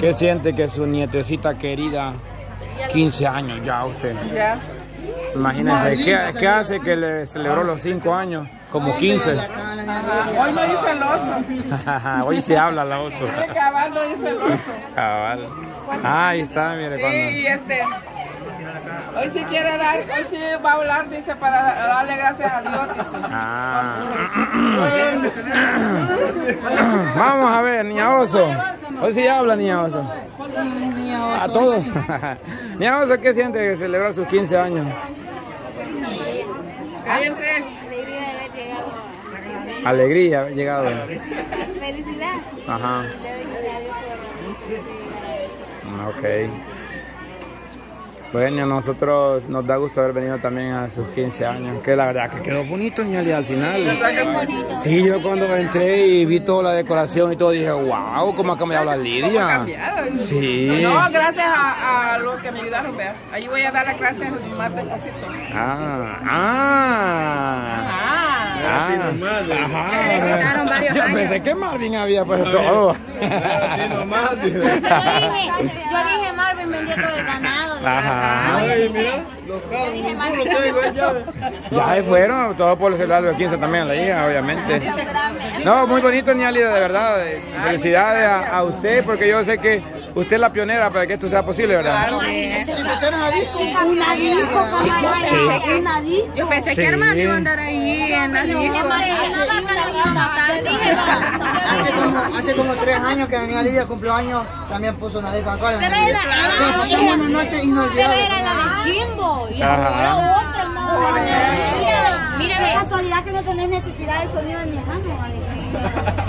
¿Qué siente que su nietecita querida, 15 años ya usted? Ya. Imagínense, ¿qué hace que le celebró los 5 años? Como 15. Hoy lo hizo el oso. Hoy se habla la oso. El cabal lo hizo el oso. Cabal. Ah, ahí está, mire. Sí, cuando... y hoy sí quiere dar, hoy sí va a hablar, dice, para darle gracias a Dios, dice. Ah. Vamos a ver, niña oso. Hoy sí habla, niña oso. A todos. Niña oso, ¿qué siente de celebrar sus 15 años? Cállense. Alegría ha llegado. Felicidad. Ajá. Ok. Bueno, nosotros nos da gusto haber venido también a sus 15 años, que la verdad que quedó bonito, Nayeli, al final. Sí, yo cuando entré y vi toda la decoración y todo, dije, wow, cómo ha cambiado la Lidia. Sí. No, gracias a los que me ayudaron, vea. Ahí voy a dar las gracias más despacito. Así nomás. Ajá. Yo pensé que Marvin había puesto todo. Así nomás. Yo dije Marvin vendió todo el ganado. Ajá. Yo dije Marvin. Ya se fueron, todo por el celular de los 15 también, la hija, obviamente. No, muy bonito, Nayeli, de verdad. Felicidades a usted, porque yo sé que usted es la pionera para que esto sea posible, ¿verdad? Claro. Si pusieron a disco, una disco, una disco. Yo pensé que Armando iba a andar ahí en la disco. Hace como 3 años que venía Lidia, cumpleaños, también puso una disco. Pasamos una noche inolvidable. Era la de chimbo y ahora otra, hermano. Mira, qué casualidad que no tenés necesidad del sonido de mi hermano,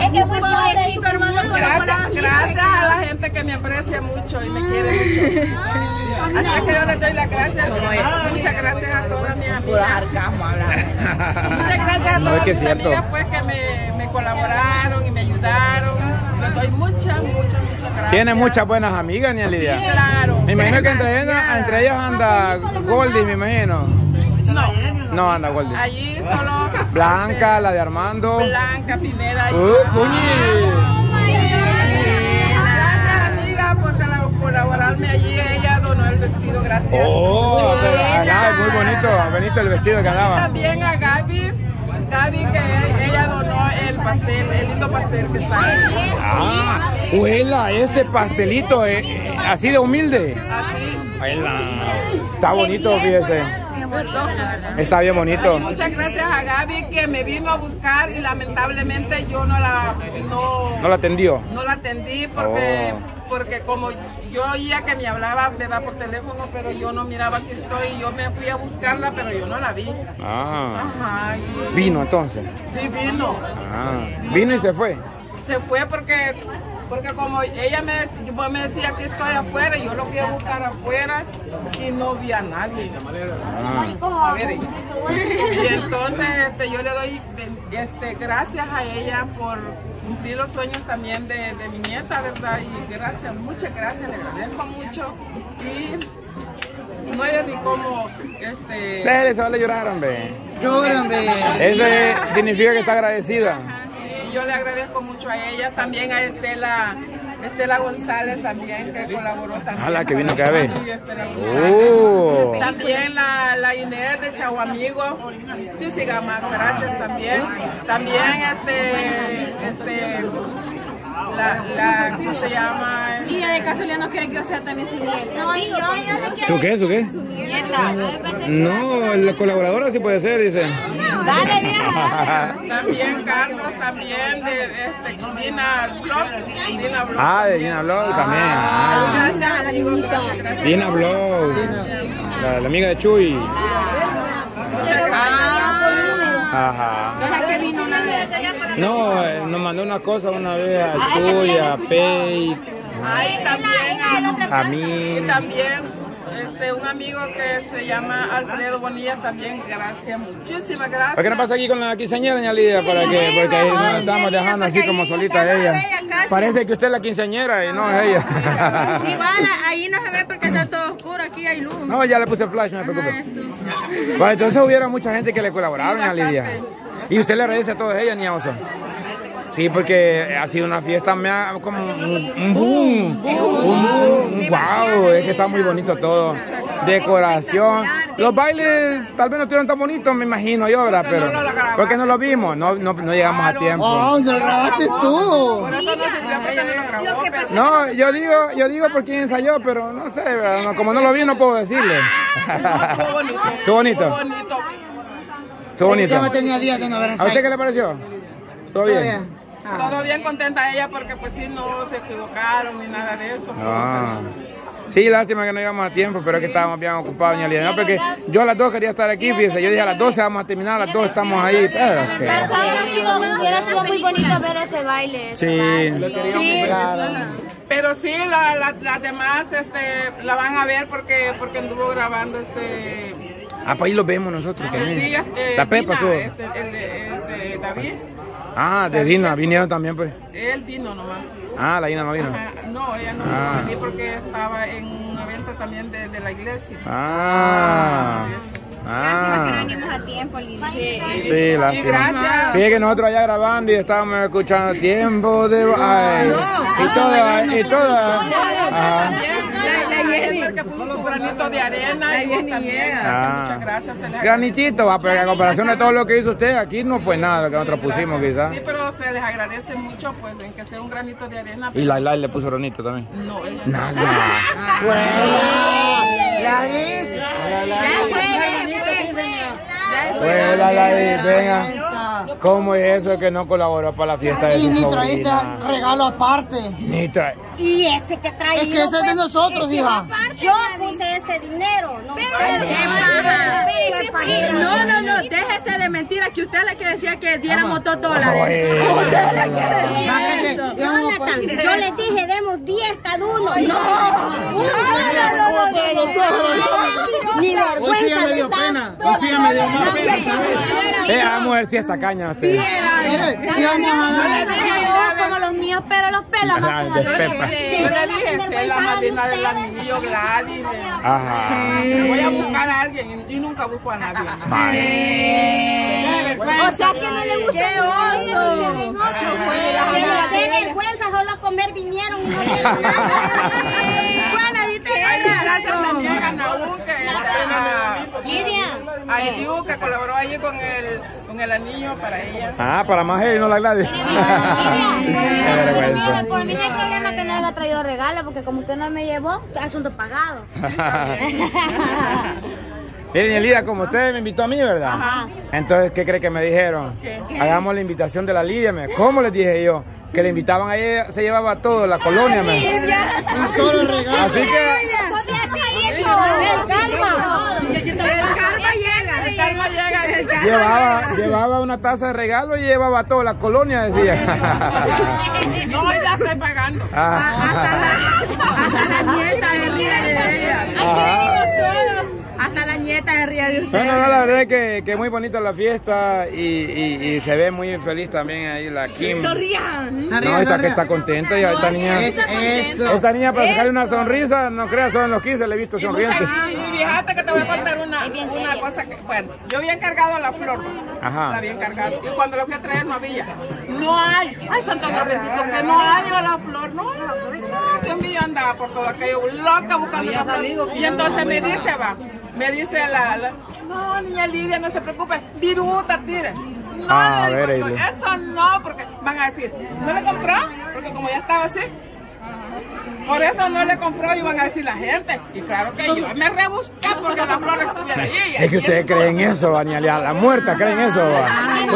es que muy pobrecito, hermano. Gracias a la gente que me aprecia mucho y me quiere mucho. Hasta que yo les doy las gracias. Muchas gracias a todas mis amigas. Muchas gracias a todas mis amigas, pues, que me colaboraron y me ayudaron. Les doy muchas gracias. Tiene muchas buenas amigas, Nayeli. Claro. Me imagino que entre ellas anda Goldie, me imagino. No anda Goldie. Allí solo... Blanca, la de Armando. Blanca Pineda. Colaborarme allí, ella donó el vestido, gracias. Oh, muy bonito, bonito el vestido que andaba. También a Gaby, que ella donó el pastel, el lindo pastel que está ahí. Ah, huela, este pastelito así de humilde. Así. Huela. Está bonito, fíjese. Está bien bonito. Ay, muchas gracias a Gaby, que me vino a buscar y lamentablemente yo no la atendí porque como yo oía que me hablaba, ¿verdad?, por teléfono, pero yo no miraba que estoy y yo me fui a buscarla, pero yo no la vi. Ajá, y... ¿Vino entonces? Sí, vino. ¿Vino y se fue? Se fue porque como ella me decía que estoy afuera, yo lo fui a buscar afuera y no vi a nadie. A ver, y entonces yo le doy gracias a ella por cumplir los sueños también de mi nieta, ¿verdad? Y gracias, muchas gracias, le agradezco mucho. Y no hay ni como... Déjale, se vale llorar, hombre. Llora, hombre. Eso significa que está agradecida. Yo le agradezco mucho a ella, también a Estela González también, que colaboró también. Ah, la que vino acá a ver. También la Inés de Chahuamigo, Chisigama, gracias también. También la que se llama... Y de casualidad no quiere que yo sea también su nieta. No, yo le quiero... ¿Su qué? Su nieta. No, la colaboradora sí puede ser, dice. Dale, vieja. También Carlos, también de Dina Bloch. De Dina Bloch también. Gracias a la niña. Dina Bloch, la amiga de Chuy. Muchas gracias. No, nos mandó una cosa una vez a Chuy, a Pey. También a mí. También. un amigo que se llama Alfredo Bonilla también, gracias, muchísimas gracias. ¿Por qué no pasa aquí con la quinceañera, doña Lidia? Sí, porque ahí nos estamos dejando así como solita a ella. Parece que usted es la quinceañera y no es ella. Igual ahí no se ve porque está todo oscuro, aquí hay luz. No, ya le puse flash, no se preocupe. Bueno, entonces hubiera mucha gente que le colaboraron, doña Lidia. Y usted le agradece a todas ellas, Niaosa. Sí, porque ha sido una fiesta como un boom, wow, es que está muy bonito todo, decoración, los bailes tal vez no estuvieron tan bonitos, me imagino yo, ¿verdad? Pero porque no lo vimos, no llegamos a tiempo. Oh, ¿no lo grabaste tú? Por eso no sirvió porque no lo grabó. No, yo digo por quién ensayó, pero no sé, ¿verdad? Como no lo vi no puedo decirle. Estuvo bonito. Estuvo bonito. Yo no tenía días de no haber ensayado. ¿A usted qué le pareció? ¿Todo bien? Todo bien, contenta ella porque pues sí, no se equivocaron ni nada de eso. Ah. Sí, lástima que no llegamos a tiempo, pero es que estábamos bien ocupados, doña Lidia. No, porque yo a las 2 quería estar aquí, fíjese, yo dije a las 12 vamos a terminar, a las 2 estamos ahí. Pero hubiera sido muy bonito ver ese baile. Sí. Pero sí, las demás la van a ver porque anduvo grabando Ah, pues ahí los vemos nosotros también. Sí, la Pepa, todo. David. Ah, de Dina, vinieron también pues. Él vino nomás. Ah, la Dina no vino. Ajá. No, ella no vino aquí porque estaba en un evento también de la iglesia. Lástima que no venimos a tiempo, Lidia. Sí, lástima. Fíjate que nosotros allá grabando y estábamos escuchando tiempo de... Ay, que puso su granito de arena y también. Muchas gracias. Granitito, pero en comparación de todo lo que hizo usted, aquí no fue nada lo que nosotros pusimos, quizás. Sí, pero se les agradece mucho, pues, en que sea un granito de arena. ¿Y Laila le puso granito también? No, ella no. Nada. Gladys, venga. ¿Cómo es eso que no colaboró para la fiesta de tu sobrina? Y ni traíste regalo aparte. Y ese que traíste. Es que ese es de nosotros, hija. Yo puse ese dinero. No, déjese de mentiras, que usted es la que decía que diéramos $2. Usted es la que decía. Jonathan, yo les dije demos 10 cada uno. No. Ni vergüenza. Hoy sí me dio pena. Vamos a ver si esta caña usted. Como los míos, pero los pelos más. Yo le dije Estela, más bien la del anillo Gladys. Ajá. Voy a buscar a alguien y nunca busco a nadie. O sea que no le gusta el qué vergüenza, solo a comer vinieron y no dieron nada. Bueno, dite Lidia, que colaboró allí con el anillo para ella. Ah, para más él, no la Gladys. Por mí no hay problema que no haya traído regalo, porque como usted no me llevó, asunto pagado. Miren, Lidia, como usted me invitó a mí, ¿verdad? Ajá. Entonces, ¿qué cree que me dijeron? ¿Qué? Hagamos la invitación de la Lidia. ¿Cómo les dije yo? Que le invitaban a ella, se llevaba todo, la colonia. Un solo regalo. Así que... Llevaba una taza de regalo y llevaba toda la colonia, decía. No, ya estoy pagando. Hasta la nieta se ría de ella. Hasta la nieta se ría de usted. No, la verdad es que muy bonita la fiesta y se ve muy feliz también ahí la Kim. Sonrían. No, esta que está contenta. Esta niña para sacarle una sonrisa, no creas, solo en los 15 le he visto sonriente. Fíjate que te voy a contar una cosa que, bueno, yo había encargado la flor, la había encargado, y cuando la fui a traer no había, no hay, ay santo Dios bendito, que no hay la flor, no, Dios mío, andaba por todo aquello, loca buscando la flor, y entonces me dice no, niña Lidia, no se preocupe, viruta, tire. No, le digo, eso no, porque van a decir, no le compró, porque como ya estaba así, por eso no le compró y van a decir la gente. Y claro que yo me rebusqué porque la flor estuviera ahí. Es que ustedes creen eso, Daniela, la muerta creen eso.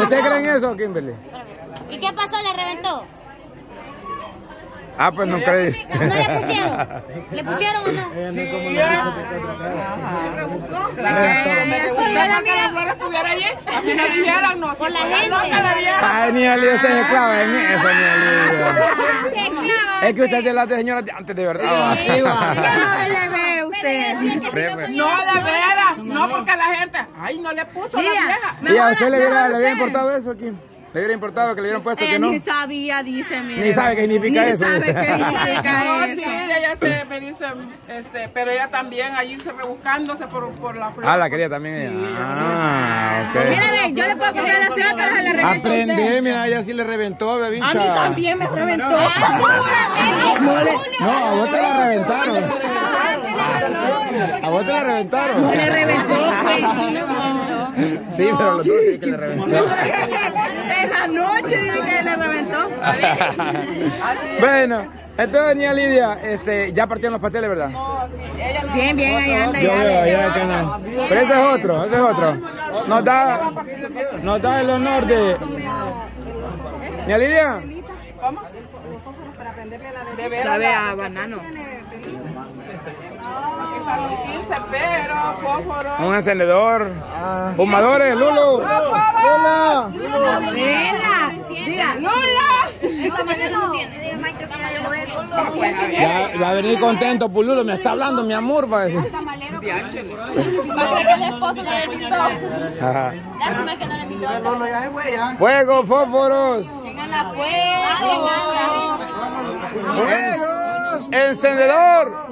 ¿Ustedes creen eso, Kimberly? ¿Y qué pasó? ¿Le reventó? Ah, pues no crees. ¿No le pusieron? ¿Le pusieron o no? Sí, me rebuscó que la flor estuviera allí. Así no dijeran, no. Por la gente. Ay, Daniela, usted se clava en eso, Daniela. Se clava. Es que usted es la de señora de antes, de verdad. Sí, yo no le veo a usted. No, de veras. No, porque la gente... Ay, no le puso la vieja. ¿Y a usted le hubiera importado eso aquí? ¿Le hubiera importado que le hubieran puesto que no? Ni sabía, dice, mira. Ni sabe qué significa eso. Ni sabe qué significa eso. No, sí, ella se me dice, pero ella también allí se rebuscándose por la flor. Ah, la quería también ella. Sí, ah, sí, ok. Mírame, yo le puedo comer la flor, pero se la reventó. Aprendí, mira, ella sí le reventó, bebincha. A mí también me reventó. No, a vos te la reventaron. A vos te la reventaron. No le reventó, sí, pero los dos sí que le reventó. En la noche dije que le reventó. Bueno, entonces, niña Lidia, ya partieron los pasteles, ¿verdad? Bien, bien, ahí anda. Yo veo, yo veo que no. Pero ese es otro, ese es otro. Nos da el honor de... Niña Lidia. ¿Cómo? Los fósforos para prenderle la velita. Sabe a banano. Un encendedor, fumadores, Lulu. Lula. Diga, Lula. Va a venir contento, Pululo. Me está hablando, mi amor. Va a decir. Va a creer que el esposo le invitó. Lástima que no le invitó. Fuego, fósforos. Vengan a fuego. Encendedor.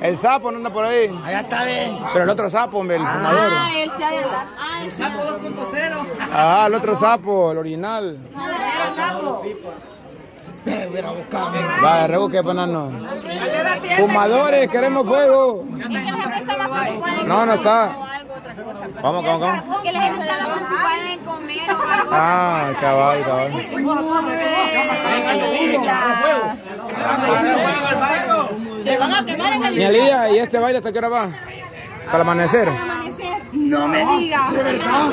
El sapo no anda por ahí. Allá está bien. Pero el otro sapo, hombre, el fumador. Ah, él se ha de andar. Ah, el sapo 2.0. Ah, el otro sapo, el original. No, el sapo. Pero voy a buscar. Vale, rebusque, panano. Fumadores, queremos fuego. No, no está. Vamos. Que les estaba ocupada en comer o algo. Ah, cabal. Se van a quemar en el día. Nialía, ¿y este baile hasta qué hora va? Hasta el amanecer. No me digas. De verdad.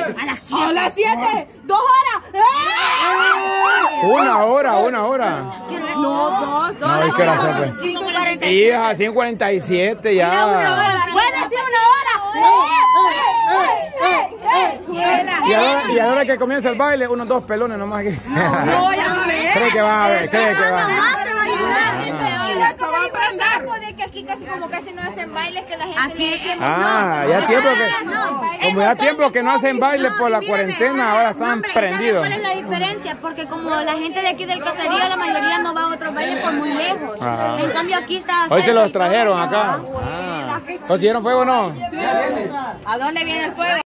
¿A las 7? ¡2 horas! ¡Una hora! No, dos. Es que la sopa. 5:47. Hija, 5:47 ya. ¡Una hora! Y ahora que comienza el baile, unos dos pelones nomás aquí. No, ya va a ver. Cree que va a haber. Casi no hacen bailes, que la gente ya tiempo que no hacen bailes por la cuarentena, ahora están prendidos. ¿Cuál es la diferencia? Porque como la gente de aquí del caserío, la mayoría no va a otros bailes por muy lejos. Ajá. En cambio aquí está... Hoy se los trajeron acá. ¿Consiguieron fuego o no? Sí. ¿A dónde viene el fuego?